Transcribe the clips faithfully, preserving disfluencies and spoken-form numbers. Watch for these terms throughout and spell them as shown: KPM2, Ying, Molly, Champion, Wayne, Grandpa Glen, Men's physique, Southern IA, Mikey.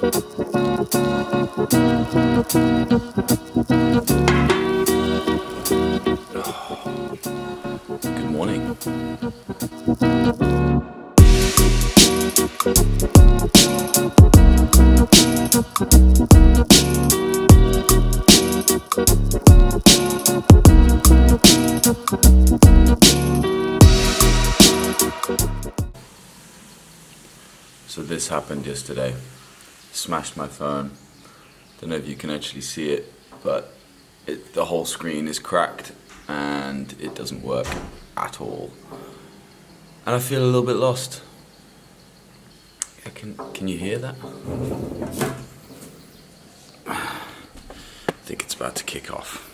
Good morning. So this happened yesterday. Smashed my phone. Don't know if you can actually see it, but it, the whole screen is cracked and it doesn't work at all. And I feel a little bit lost. I can, can you hear that? I think it's about to kick off.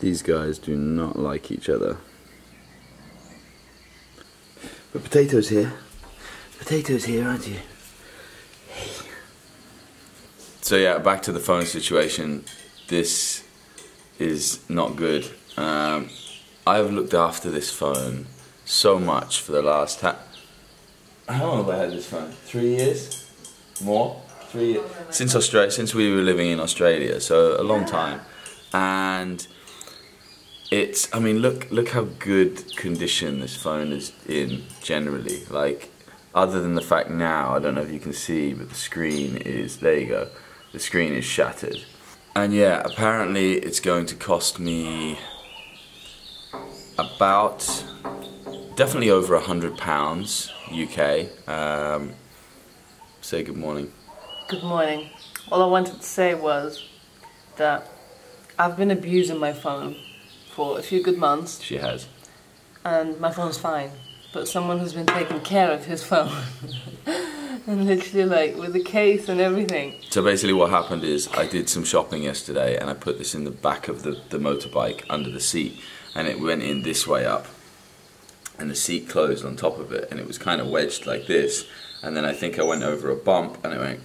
These guys do not like each other. But Potato's here. Potato's here, aren't you? Hey. So yeah, back to the phone situation. This is not good. Um, I have looked after this phone so much for the last... Ha How long have I had this phone? Three years? More? Three years? Since Australia, since we were living in Australia, so a long time. And... It's, I mean, look look how good condition this phone is in, generally. Like, other than the fact now, I don't know if you can see, but the screen is, there you go, the screen is shattered. And yeah, apparently it's going to cost me about, definitely over a hundred pounds, U K. Um, say good morning. Good morning. All I wanted to say was that I've been abusing my phone for a few good months. She has. And my phone's fine. But someone has been taking care of his phone. And literally, like, with the case and everything. So basically what happened is I did some shopping yesterday and I put this in the back of the, the motorbike under the seat. And it went in this way up. And the seat closed on top of it. And it was kind of wedged like this. And then I think I went over a bump and it went...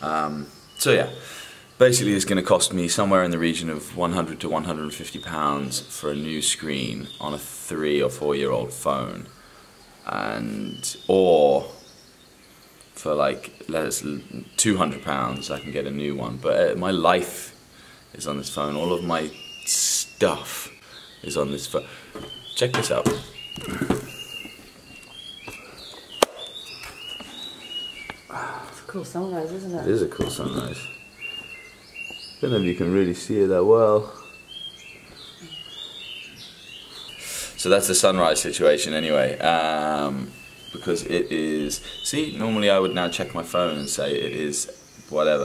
Um, so yeah. Basically, it's going to cost me somewhere in the region of one hundred to one hundred fifty pounds for a new screen on a three or four year old phone, and or for like let's two hundred pounds I can get a new one. But my life is on this phone. All of my stuff is on this phone. Check this out. It's a cool sunrise, isn't it? It is a cool sunrise. I don't know if you can really see it that well. So that's the sunrise situation anyway, um, because it is, see, normally I would now check my phone and say it is whatever.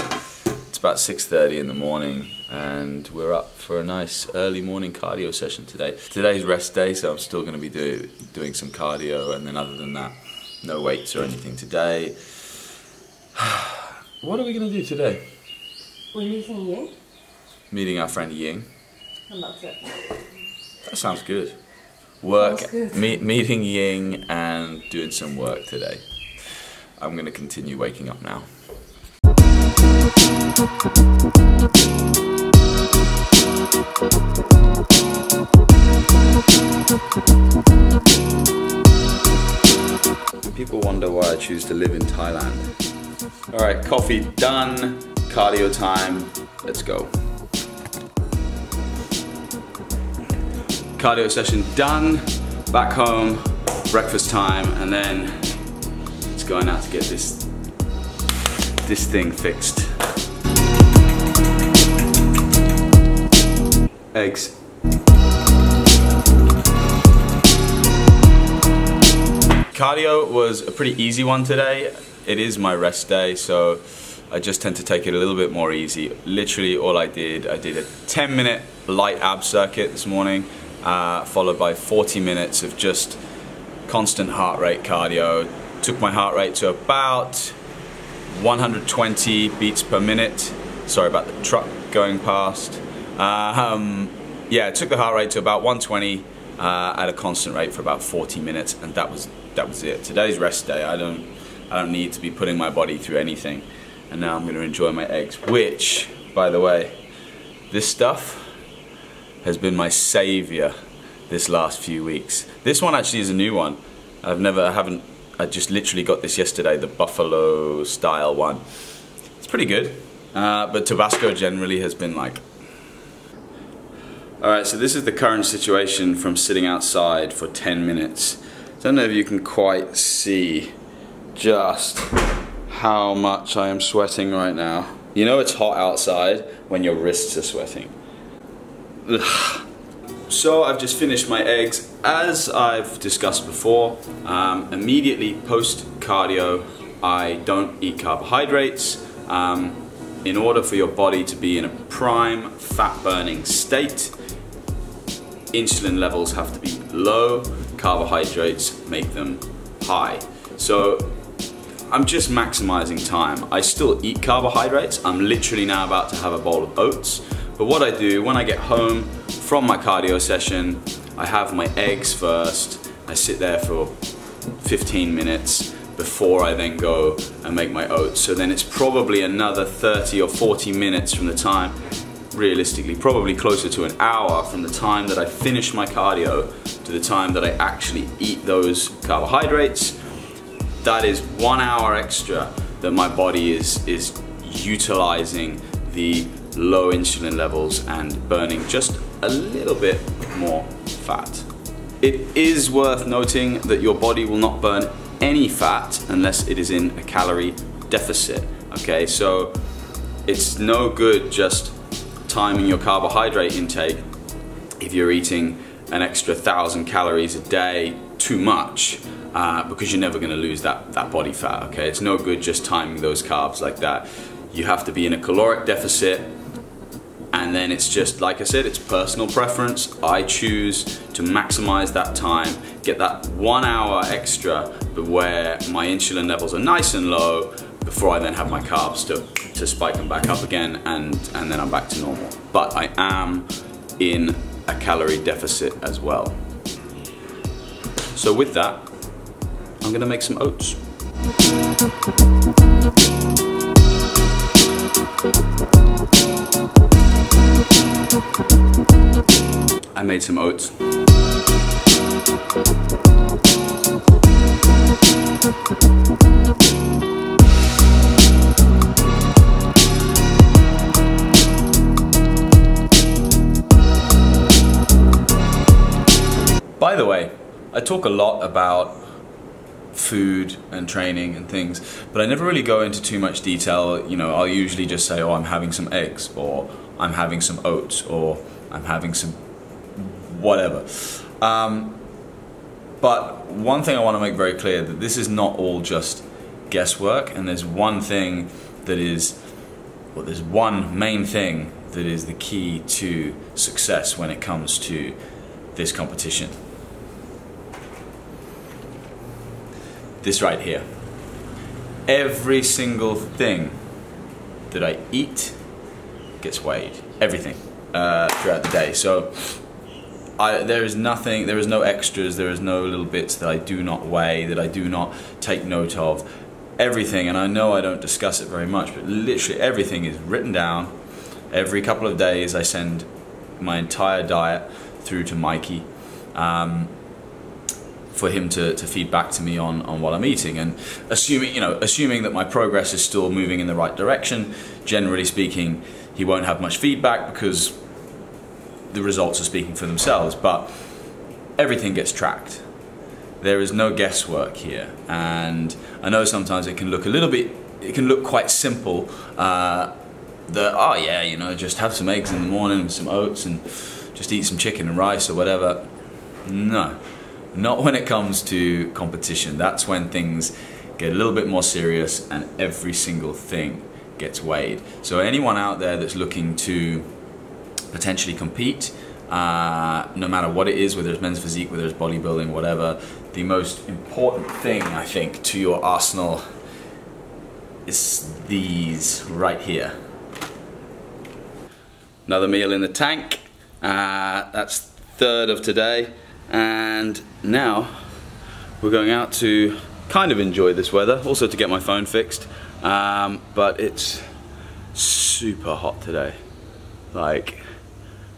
It's about six thirty in the morning and we're up for a nice early morning cardio session today. Today's rest day, so I'm still going to be do, doing some cardio, and then other than that, no weights or anything today. What are we going to do today? We're meeting Ying. Meeting our friend Ying. And that's it. That sounds good. Work, sounds good. Me meeting Ying and doing some work today. I'm going to continue waking up now. People wonder why I choose to live in Thailand. Alright, coffee done. Cardio time, let's go. Cardio session done, back home, breakfast time, and then it's going out to get this, this thing fixed. Eggs. Cardio was a pretty easy one today. It is my rest day, so I just tend to take it a little bit more easy. Literally all I did, I did a ten minute light ab circuit this morning, uh, followed by forty minutes of just constant heart rate cardio. Took my heart rate to about one hundred twenty beats per minute. Sorry about the truck going past. Uh, um, yeah, took the heart rate to about one twenty uh, at a constant rate for about forty minutes, and that was that was it. Today's rest day. I don't I don't need to be putting my body through anything. And now I'm going to enjoy my eggs, which, by the way, this stuff has been my savior this last few weeks. This one actually is a new one. I've never, I haven't, I just literally got this yesterday, the buffalo style one. It's pretty good, uh, but Tabasco generally has been like. All right, so this is the current situation from sitting outside for ten minutes. I don't know if you can quite see just how much I am sweating right now. You know it's hot outside when your wrists are sweating. Ugh. So I've just finished my eggs, as I've discussed before. Um, immediately post cardio, I don't eat carbohydrates. Um, in order for your body to be in a prime fat burning state, insulin levels have to be low, carbohydrates make them high. So I'm just maximizing time. I still eat carbohydrates. I'm literally now about to have a bowl of oats. But what I do when I get home from my cardio session, I have my eggs first. I sit there for fifteen minutes before I then go and make my oats. So then it's probably another thirty or forty minutes from the time, realistically, probably closer to an hour from the time that I finish my cardio to the time that I actually eat those carbohydrates. That is one hour extra that my body is, is utilizing the low insulin levels and burning just a little bit more fat. It is worth noting that your body will not burn any fat unless it is in a calorie deficit, okay? So it's no good just timing your carbohydrate intake if you're eating an extra thousand calories a day too much, uh, because you're never gonna lose that, that body fat, okay? It's no good just timing those carbs like that. You have to be in a caloric deficit, and then it's just, like I said, it's personal preference. I choose to maximize that time, get that one hour extra where my insulin levels are nice and low before I then have my carbs to, to spike them back up again, and, and then I'm back to normal. But I am in a calorie deficit as well. So with that, I'm gonna make some oats. I made some oats. By the way, I talk a lot about food and training and things, but I never really go into too much detail. You know, I'll usually just say, oh, I'm having some eggs, or I'm having some oats, or I'm having some whatever. Um, but one thing I want to make very clear, that this is not all just guesswork, and there's one thing that is, well, there's one main thing that is the key to success when it comes to this competition. This right here. Every single thing that I eat gets weighed. Everything uh, throughout the day. So I, there is nothing, there is no extras, there is no little bits that I do not weigh, that I do not take note of. Everything, and I know I don't discuss it very much, but literally everything is written down. Every couple of days I send my entire diet through to Mikey, um, for him to, to feed back to me on, on what I'm eating, and assuming, you know, assuming that my progress is still moving in the right direction, generally speaking, he won't have much feedback because the results are speaking for themselves, but everything gets tracked. There is no guesswork here, and I know sometimes it can look a little bit, it can look quite simple, uh, that, oh yeah, you know, just have some eggs in the morning and some oats and just eat some chicken and rice or whatever. No, not when it comes to competition. That's when things get a little bit more serious and every single thing gets weighed. So anyone out there that's looking to potentially compete, uh, no matter what it is, whether it's men's physique, whether it's bodybuilding, whatever, the most important thing, I think, to your arsenal is these right here. Another meal in the tank. Uh, that's third of today, and now we're going out to kind of enjoy this weather, also to get my phone fixed, um, but it's super hot today. Like,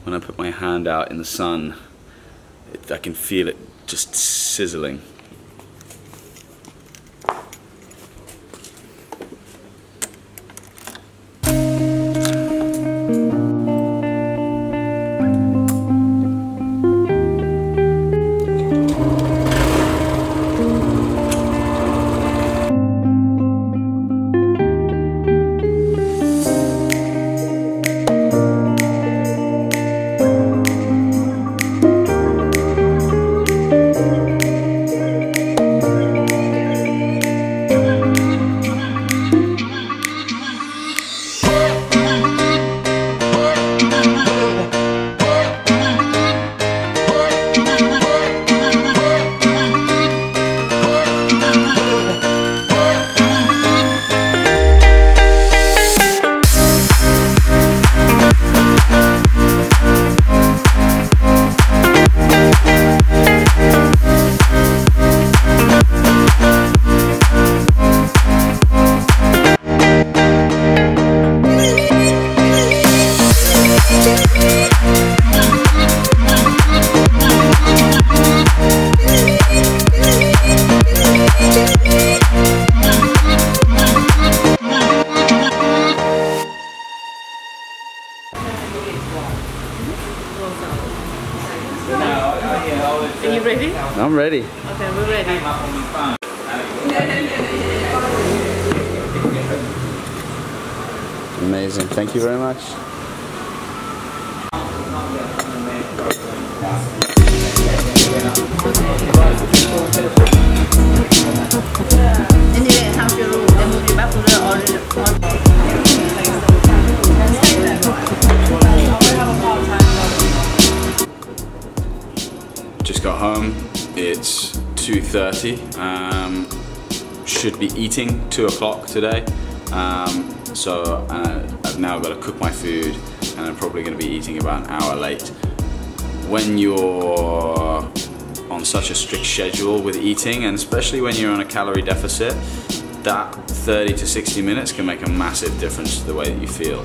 when I put my hand out in the sun, it, I can feel it just sizzling. Are you ready? I'm ready. Okay, we're ready. Amazing. Thank you very much. Just got home, it's two thirty, um, should be eating two o'clock today, um, so uh, I've now got to cook my food and I'm probably going to be eating about an hour late. When you're on such a strict schedule with eating, and especially when you're on a calorie deficit, that thirty to sixty minutes can make a massive difference to the way that you feel.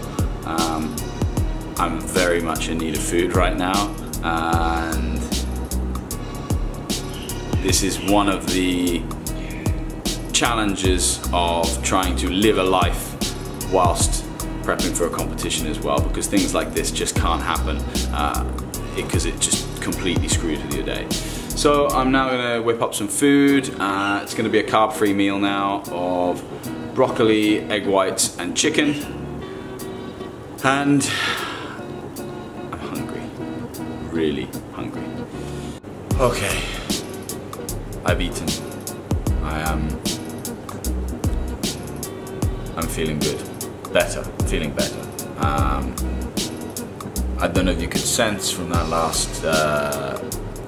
Um, I'm very much in need of food right now, and this is one of the challenges of trying to live a life whilst prepping for a competition as well, because things like this just can't happen because uh, it, it just completely screws with your day. So I'm now going to whip up some food. Uh, it's going to be a carb-free meal now of broccoli, egg whites and chicken, and I'm hungry, really hungry. Okay. I've eaten. I am. I'm feeling good. Better. Feeling better. Um, I don't know if you could sense from that last uh,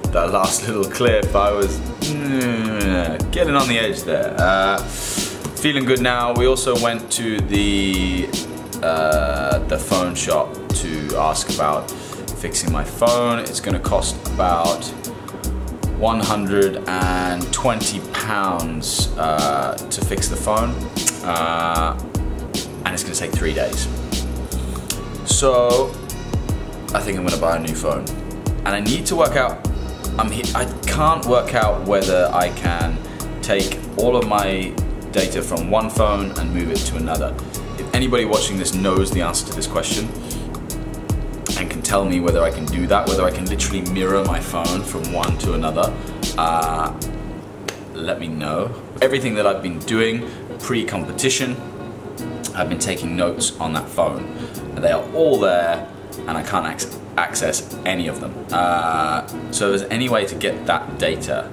that last little clip. I was mm, getting on the edge there. Uh, feeling good now. We also went to the uh, the phone shop to ask about fixing my phone. It's going to cost about one hundred and twenty pounds uh, to fix the phone, uh, and it's going to take three days. So I think I'm going to buy a new phone, and I need to work out. I'm he I can't work out whether I can take all of my data from one phone and move it to another. If anybody watching this knows the answer to this question and can tell me whether I can do that, whether I can literally mirror my phone from one to another, uh, let me know. Everything that I've been doing pre-competition, I've been taking notes on that phone. They are all there and I can't ac access any of them. Uh, so if there's any way to get that data,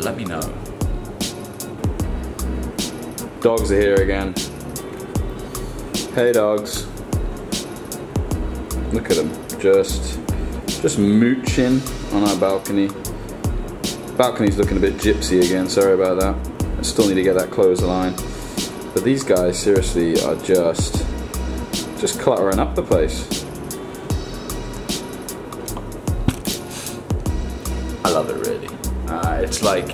let me know. Dogs are here again. Hey dogs. Look at them, just, just mooching on our balcony. Balcony's looking a bit gypsy again, sorry about that. I still need to get that clothesline. But these guys, seriously, are just, just cluttering up the place. I love it, really. Uh, it's like,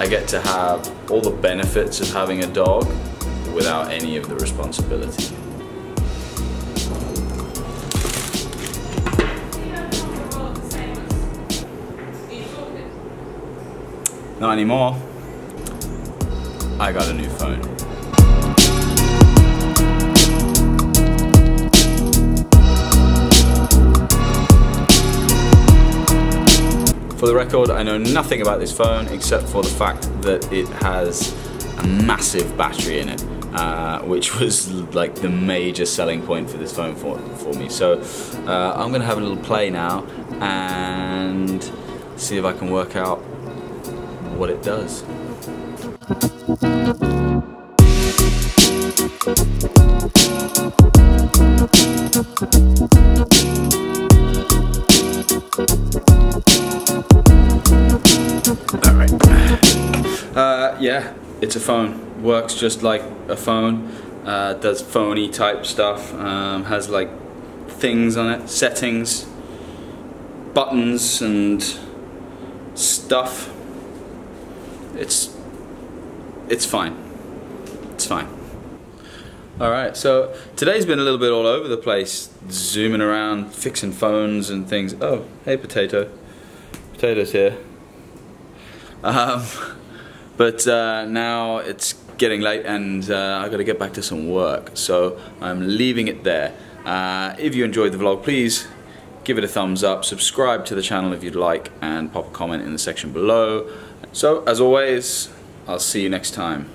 I get to have all the benefits of having a dog without any of the responsibility. Not anymore. I got a new phone. For the record, I know nothing about this phone except for the fact that it has a massive battery in it, uh, which was like the major selling point for this phone for, for me. So uh, I'm gonna have a little play now and see if I can work out what it does. Alright, uh, yeah, it's a phone, works just like a phone, uh, does phony type stuff, um, has like things on it, settings, buttons and stuff. It's it's fine. It's fine. All right. So today's been a little bit all over the place, zooming around, fixing phones and things. Oh, hey, potato. Potato's here. Um, but uh, now it's getting late, and uh, I got to get back to some work. So I'm leaving it there. Uh, if you enjoyed the vlog, please give it a thumbs up. Subscribe to the channel if you'd like, and pop a comment in the section below. So, as always, I'll see you next time.